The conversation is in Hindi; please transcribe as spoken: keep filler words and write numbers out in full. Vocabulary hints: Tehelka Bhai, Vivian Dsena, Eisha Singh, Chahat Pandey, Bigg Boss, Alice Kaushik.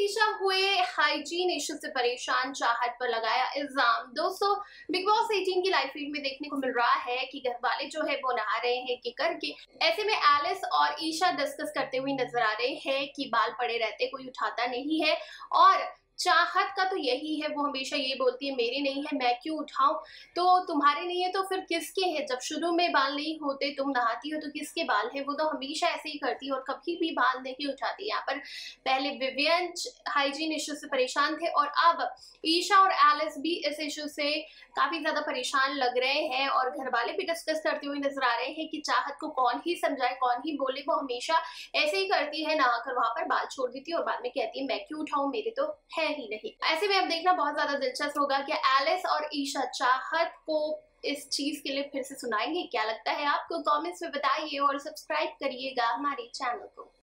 ईशा हुए हाइजीन इश्यू से परेशान, चाहत पर लगाया इल्जाम। दोस्तों बिग बॉस अठारह की लाइव फीड में देखने को मिल रहा है कि घर वाले जो है वो नहा रहे हैं कि करके, ऐसे में एलिस और ईशा डिस्कस करते हुए नजर आ रहे हैं कि बाल पड़े रहते कोई उठाता नहीं है, और चाहत का तो यही है, वो हमेशा ये बोलती है मेरे नहीं है मैं क्यों उठाऊं, तो तुम्हारे नहीं है तो फिर किसके हैं, जब शुरू में बाल नहीं होते तुम नहाती हो तो किसके बाल हैं, वो तो हमेशा ऐसे ही करती है और कभी भी बाल नहीं उठाती। यहाँ पर पहले विवियन हाइजीन इश्यू से परेशान थे और अब ईशा और एलिस भी इस इशू से काफी ज्यादा परेशान लग रहे हैं, और घर वाले भी डिस्कस करते हुए नजर आ रहे हैं कि चाहत को कौन ही समझाए कौन ही बोले, वो हमेशा ऐसे ही करती है, नहाकर वहां पर बाल छोड़ देती है और बाद में कहती है मैं क्यों उठाऊं मेरे तो है ही नहीं। ऐसे में अब देखना बहुत ज्यादा दिलचस्प होगा कि एलिस और ईशा चाहत को इस चीज के लिए फिर से सुनाएंगे। क्या लगता है आपको, कमेंट्स में बताइए और सब्सक्राइब करिएगा हमारे चैनल को।